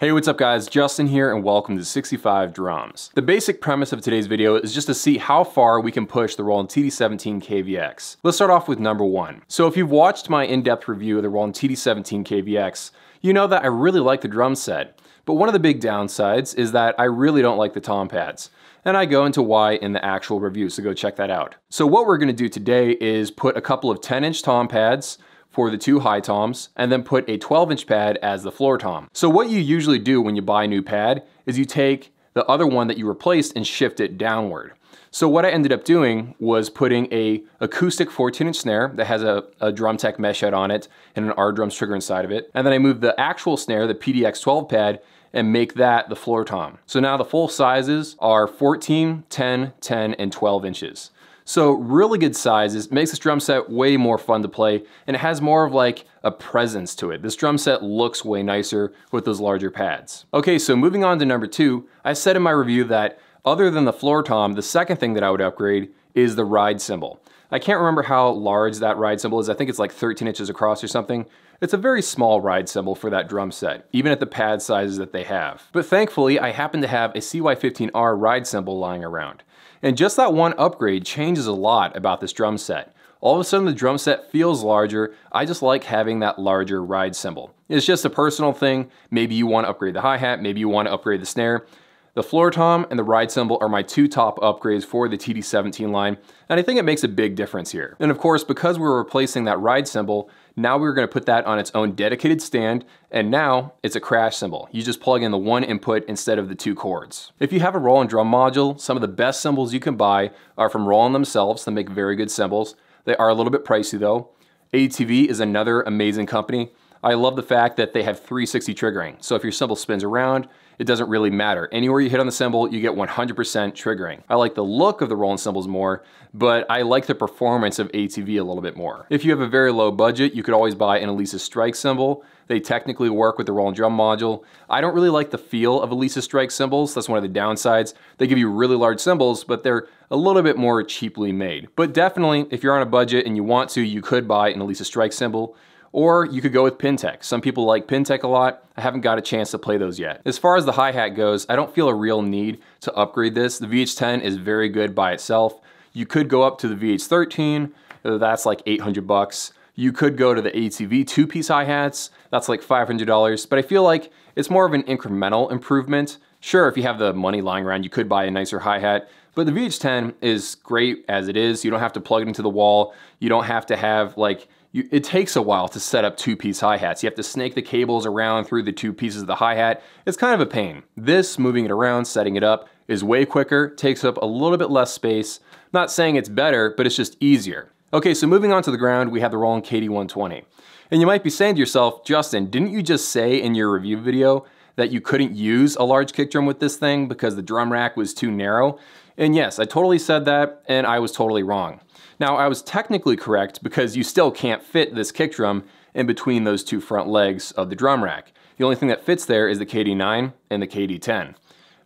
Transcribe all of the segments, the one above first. Hey, what's up guys, Justin here and welcome to 65 Drums. The basic premise of today's video is just to see how far we can push the Roland TD17 KVX. Let's start off with number one. So if you've watched my in-depth review of the Roland TD17 KVX, you know that I really like the drum set, but one of the big downsides is that I really don't like the tom pads. And I go into why in the actual review, so go check that out. So what we're gonna do today is put a couple of 10-inch tom pads for the two high toms, and then put a 12-inch pad as the floor tom. So what you usually do when you buy a new pad is you take the other one that you replaced and shift it downward. So what I ended up doing was putting a acoustic 14-inch snare that has a DrumTech mesh head on it and an R-drums trigger inside of it. And then I moved the actual snare, the PDX-12 pad, and make that the floor tom. So now the full sizes are 14, 10, 10, and 12 inches. So really good sizes, makes this drum set way more fun to play, and it has more of like a presence to it. This drum set looks way nicer with those larger pads. Okay, so moving on to number two, I said in my review that other than the floor tom, the second thing that I would upgrade is the ride cymbal. I can't remember how large that ride cymbal is. I think it's like 13 inches across or something. It's a very small ride cymbal for that drum set, even at the pad sizes that they have. But thankfully, I happen to have a CY15R ride cymbal lying around. And just that one upgrade changes a lot about this drum set. All of a sudden the drum set feels larger. I just like having that larger ride cymbal. It's just a personal thing. Maybe you want to upgrade the hi-hat, maybe you want to upgrade the snare. The floor tom and the ride cymbal are my two top upgrades for the TD17 line, and I think it makes a big difference here. And of course, because we're replacing that ride cymbal, now we're gonna put that on its own dedicated stand, and now it's a crash cymbal. You just plug in the one input instead of the two cords. If you have a Roland drum module, some of the best cymbals you can buy are from Roland themselves. They make very good cymbals. They are a little bit pricey though. ATV is another amazing company. I love the fact that they have 360 triggering. So if your cymbal spins around, it doesn't really matter. Anywhere you hit on the cymbal, you get 100% triggering. I like the look of the Roland cymbals more, but I like the performance of ATV a little bit more. If you have a very low budget, you could always buy an Alesis Strike cymbal. They technically work with the Roland drum module. I don't really like the feel of Alesis Strike cymbals. That's one of the downsides. They give you really large cymbals, but they're a little bit more cheaply made. But definitely, if you're on a budget and you want to, you could buy an Alesis Strike cymbal. Or you could go with Pintech. Some people like Pintech a lot. I haven't got a chance to play those yet. As far as the hi-hat goes, I don't feel a real need to upgrade this. The VH-10 is very good by itself. You could go up to the VH-13, that's like $800. You could go to the ATV two-piece hi-hats, that's like $500, but I feel like it's more of an incremental improvement. Sure, if you have the money lying around, you could buy a nicer hi-hat, but the VH-10 is great as it is. You don't have to plug it into the wall. You don't have to have like, it takes a while to set up two-piece hi-hats. You have to snake the cables around through the two pieces of the hi-hat. It's kind of a pain. This, moving it around, setting it up, is way quicker, takes up a little bit less space. Not saying it's better, but it's just easier. Okay, so moving on to the ground, we have the Roland KD-120. And you might be saying to yourself, Justin, didn't you just say in your review video that you couldn't use a large kick drum with this thing because the drum rack was too narrow? And yes, I totally said that, and I was totally wrong. Now, I was technically correct because you still can't fit this kick drum in between those two front legs of the drum rack. The only thing that fits there is the KD9 and the KD10.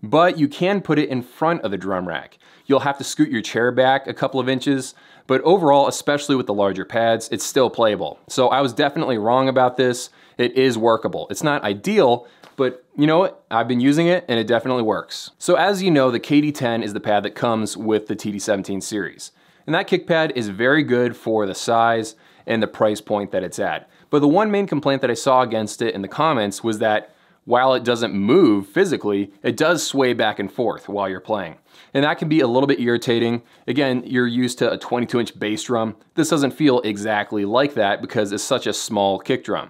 But you can put it in front of the drum rack. You'll have to scoot your chair back a couple of inches, but overall, especially with the larger pads, it's still playable. So I was definitely wrong about this. It is workable. It's not ideal, but you know what? I've been using it and it definitely works. So as you know, the KD10 is the pad that comes with the TD17 series. And that kick pad is very good for the size and the price point that it's at. But the one main complaint that I saw against it in the comments was that while it doesn't move physically, it does sway back and forth while you're playing. And that can be a little bit irritating. Again, you're used to a 22-inch bass drum. This doesn't feel exactly like that because it's such a small kick drum.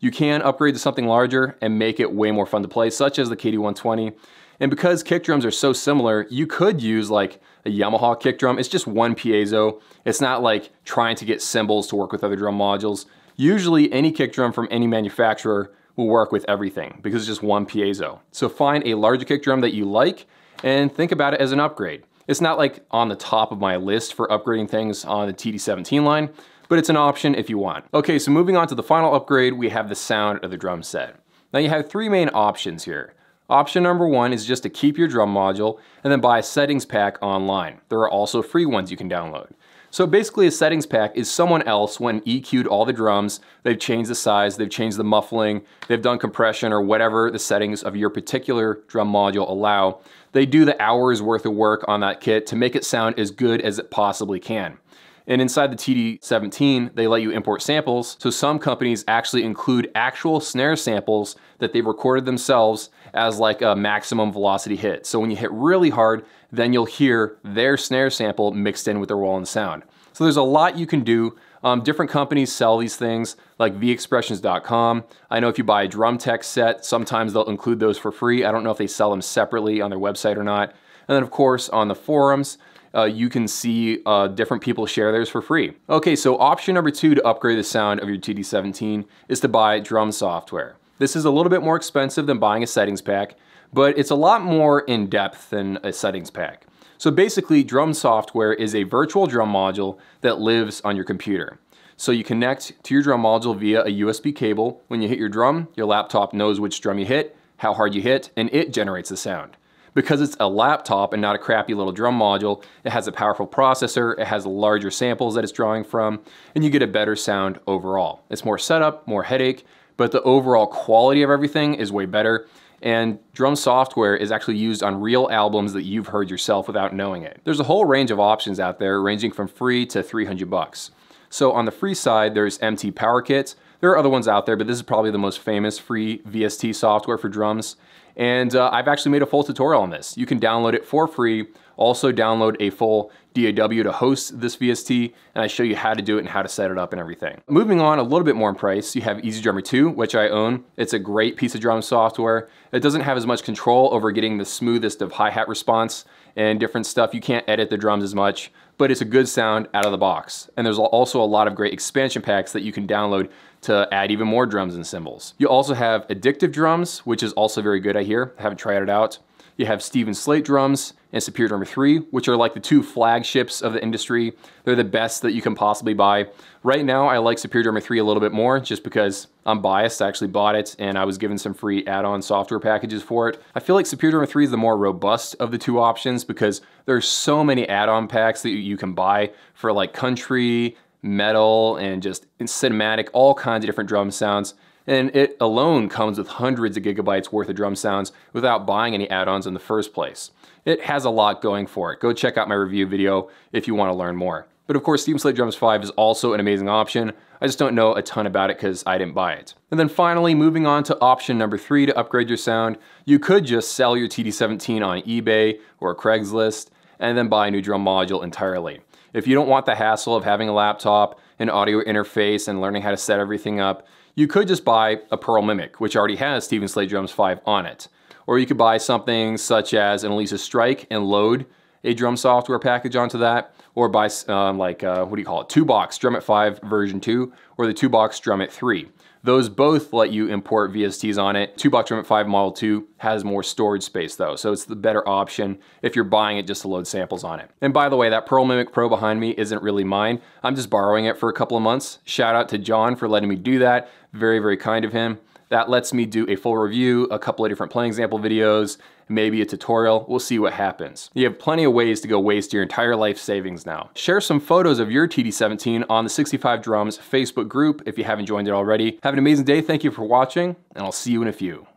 You can upgrade to something larger and make it way more fun to play, such as the KD-120. And because kick drums are so similar, you could use like a Yamaha kick drum. It's just one piezo. It's not like trying to get cymbals to work with other drum modules. Usually any kick drum from any manufacturer will work with everything because it's just one piezo. So find a larger kick drum that you like and think about it as an upgrade. It's not like on the top of my list for upgrading things on the TD17 line, but it's an option if you want. Okay, so moving on to the final upgrade, we have the sound of the drum set. Now you have three main options here. Option number one is just to keep your drum module and then buy a settings pack online. There are also free ones you can download. So basically a settings pack is someone else when EQ'd all the drums, they've changed the size, they've changed the muffling, they've done compression or whatever the settings of your particular drum module allow. They do the hours worth of work on that kit to make it sound as good as it possibly can. And inside the TD17, they let you import samples. So some companies actually include actual snare samples that they've recorded themselves as like a maximum velocity hit. So when you hit really hard, then you'll hear their snare sample mixed in with the Roland sound. So there's a lot you can do. Different companies sell these things like vexpressions.com. I know if you buy a DrumTech set, sometimes they'll include those for free. I don't know if they sell them separately on their website or not. And then of course on the forums, you can see different people share theirs for free. Okay, so option number two to upgrade the sound of your TD17 is to buy drum software. This is a little bit more expensive than buying a settings pack, but it's a lot more in depth than a settings pack. So basically, drum software is a virtual drum module that lives on your computer. So you connect to your drum module via a USB cable. When you hit your drum, your laptop knows which drum you hit, how hard you hit, and it generates the sound. Because it's a laptop and not a crappy little drum module, it has a powerful processor, it has larger samples that it's drawing from, and you get a better sound overall. It's more setup, more headache, but the overall quality of everything is way better. And drum software is actually used on real albums that you've heard yourself without knowing it. There's a whole range of options out there, ranging from free to $300. So on the free side, there's MT Power Kits. There are other ones out there, but this is probably the most famous free VST software for drums. And I've actually made a full tutorial on this. You can download it for free. Also download a full DAW to host this VST, and I show you how to do it and how to set it up and everything. Moving on a little bit more in price, you have EZdrummer 2, which I own. It's a great piece of drum software. It doesn't have as much control over getting the smoothest of hi-hat response and different stuff. You can't edit the drums as much, but it's a good sound out of the box. And there's also a lot of great expansion packs that you can download to add even more drums and cymbals. You also have Addictive Drums, which is also very good, I hear. I haven't tried it out. You have Steven Slate Drums and Superior Drummer 3, which are like the two flagships of the industry. They're the best that you can possibly buy. Right now, I like Superior Drummer 3 a little bit more just because I'm biased. I actually bought it and I was given some free add-on software packages for it. I feel like Superior Drummer 3 is the more robust of the two options because there's so many add-on packs that you can buy for like country, metal, and just cinematic, all kinds of different drum sounds. And it alone comes with hundreds of gigabytes worth of drum sounds without buying any add-ons in the first place. It has a lot going for it. Go check out my review video if you want to learn more. But of course, Steven Slate Drums 5 is also an amazing option. I just don't know a ton about it because I didn't buy it. And then finally, moving on to option number three to upgrade your sound, you could just sell your TD17 on eBay or Craigslist and then buy a new drum module entirely. If you don't want the hassle of having a laptop, an audio interface, and learning how to set everything up, you could just buy a Pearl Mimic, which already has Steven Slate Drums 5 on it. Or you could buy something such as an Alesis Strike and load a drum software package onto that, or buy Two Box Drumit 5 version 2, or the Two Box Drumit 3. Those both let you import VSTs on it. Two Box Drumit 5 Model 2 has more storage space though, so it's the better option if you're buying it just to load samples on it. And by the way, that Pearl Mimic Pro behind me isn't really mine. I'm just borrowing it for a couple of months. Shout out to John for letting me do that. Very, very kind of him. That lets me do a full review, a couple of different playing example videos, maybe a tutorial. We'll see what happens. You have plenty of ways to go waste your entire life savings now. Share some photos of your TD17 on the 65 Drums Facebook group if you haven't joined it already. Have an amazing day. Thank you for watching, and I'll see you in a few.